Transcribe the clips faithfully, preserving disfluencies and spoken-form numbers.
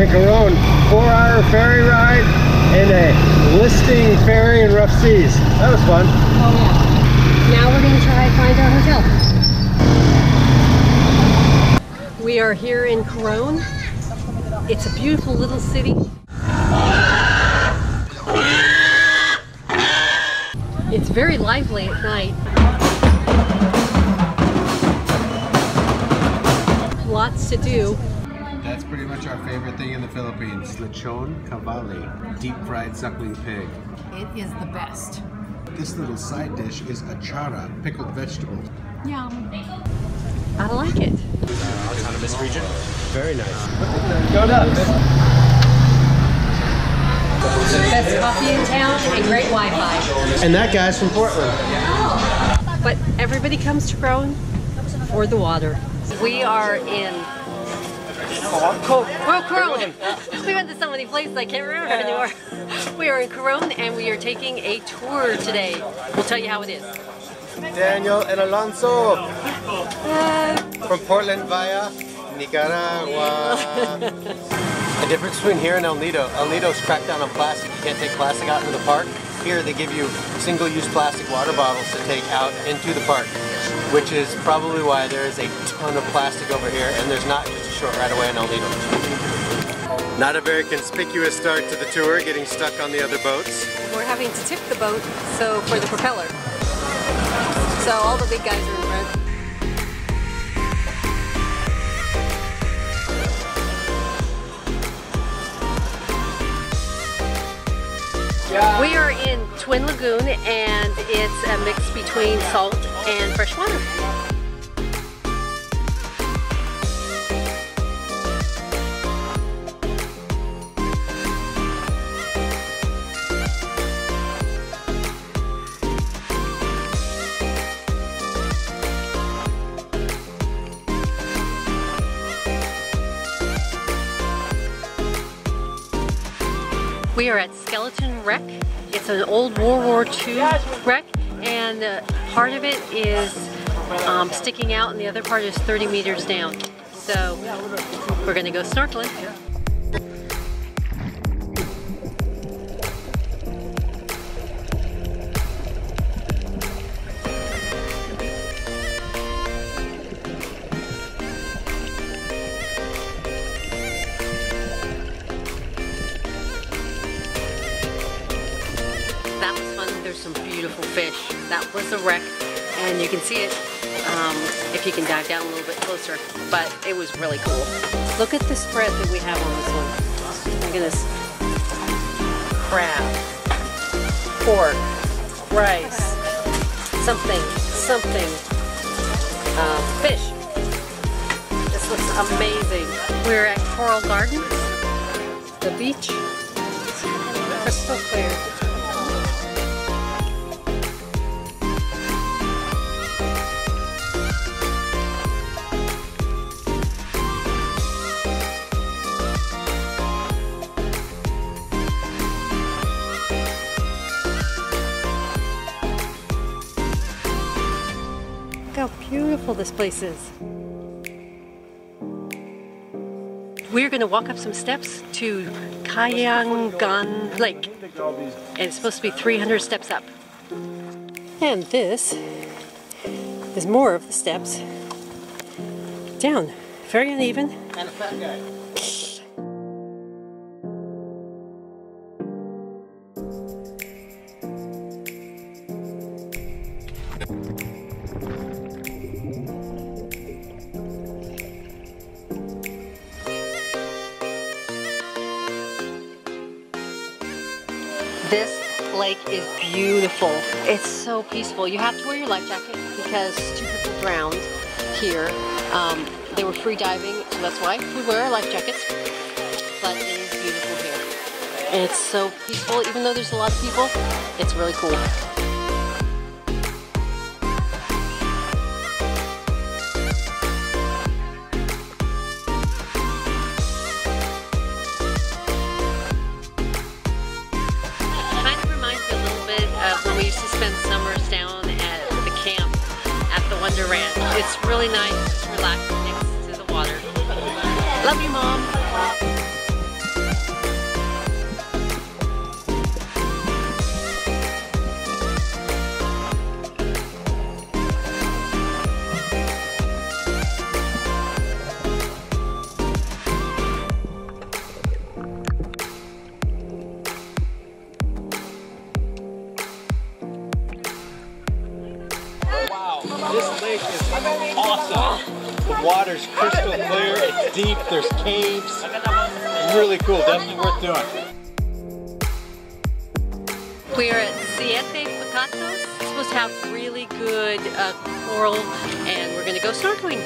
in Coron four hour ferry ride and a listing ferry in rough seas. That was fun. Oh yeah. Now we're gonna try to find our hotel. We are here in Coron. It's a beautiful little city. It's very lively at night. Lots to do. That's pretty much our favorite thing in the Philippines. Lechon Kavali, deep fried suckling pig. It is the best. This little side dish is achara, pickled vegetables. Yum. I like it. Uh, autonomous region. Very nice. Go nuts. Best coffee in town and great Wi-Fi. And that guy's from Portland. Oh. But everybody comes to Coron for the water. We are in oh, Coron. We went to so many places I can't remember anymore. We are in Coron and we are taking a tour today. We'll tell you how it is. Daniel and Alonso uh, from Portland via Nicaragua. The difference between here and El Nido, El Nido's cracked down on plastic. You can't take plastic out into the park. Here they give you single-use plastic water bottles to take out into the park, which is probably why there is a ton of plastic over here and there's not just a short right away in El Nido. Not a very conspicuous start to the tour, getting stuck on the other boats. We're having to tip the boat, so for the propeller. So all the big guys are in red. Yeah. We are in Twin Lagoon and it's a mix between salt and fresh water. We are at Skeleton Wreck. It's an old World War Two wreck, and uh, part of it is um, sticking out, and the other part is thirty meters down. So we're gonna go snorkeling. That was fun. There's some beautiful fish. That was a wreck, and you can see it um, if you can dive down a little bit closer, but it was really cool. Look at the spread that we have on this one. Look at this. Crab, pork, rice, something, something, uh, fish. This looks amazing. We're at Coral Garden, the beach, crystal clear. Look how beautiful this place is. We're going to walk up some steps to Kayangan Lake. And it's supposed to be three hundred steps up. And this is more of the steps down. Very uneven. And a fat guy. This lake is beautiful. It's so peaceful. You have to wear your life jacket because two people drowned here. Um, they were free diving, so that's why we wear our life jackets. But it is beautiful here. And it's so peaceful. Even though there's a lot of people, it's really cool. It's really nice, just relaxing next to the water. Love you, Mom. This lake is awesome. The water's crystal clear, it's deep, there's caves. Really cool, definitely worth doing. We're at Siete Pecados. It's supposed to have really good uh, coral, and we're gonna go snorkeling.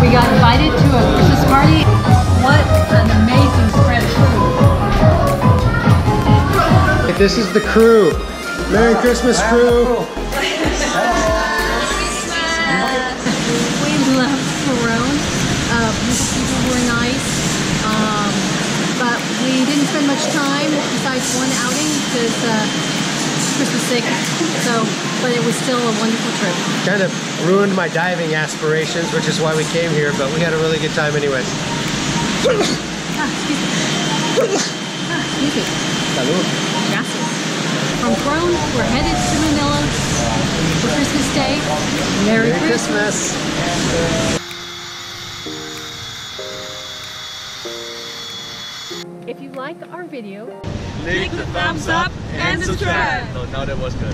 We got invited to a Christmas party. What an amazing spread of food. This is the crew. Merry Christmas, crew. We love Coron. Uh, people were nice, um, but we didn't spend much time besides one outing because uh, Christmas sick. So. But it was still a wonderful trip. Kind of ruined my diving aspirations, which is why we came here, but we had a really good time anyways. Ah, excuse me. Ah, excuse me. Salud. Gracias. From Coron, we're headed to Manila for Christmas Day. Merry, Merry Christmas. Christmas. If you like our video, click the thumbs up and subscribe. So now that was good.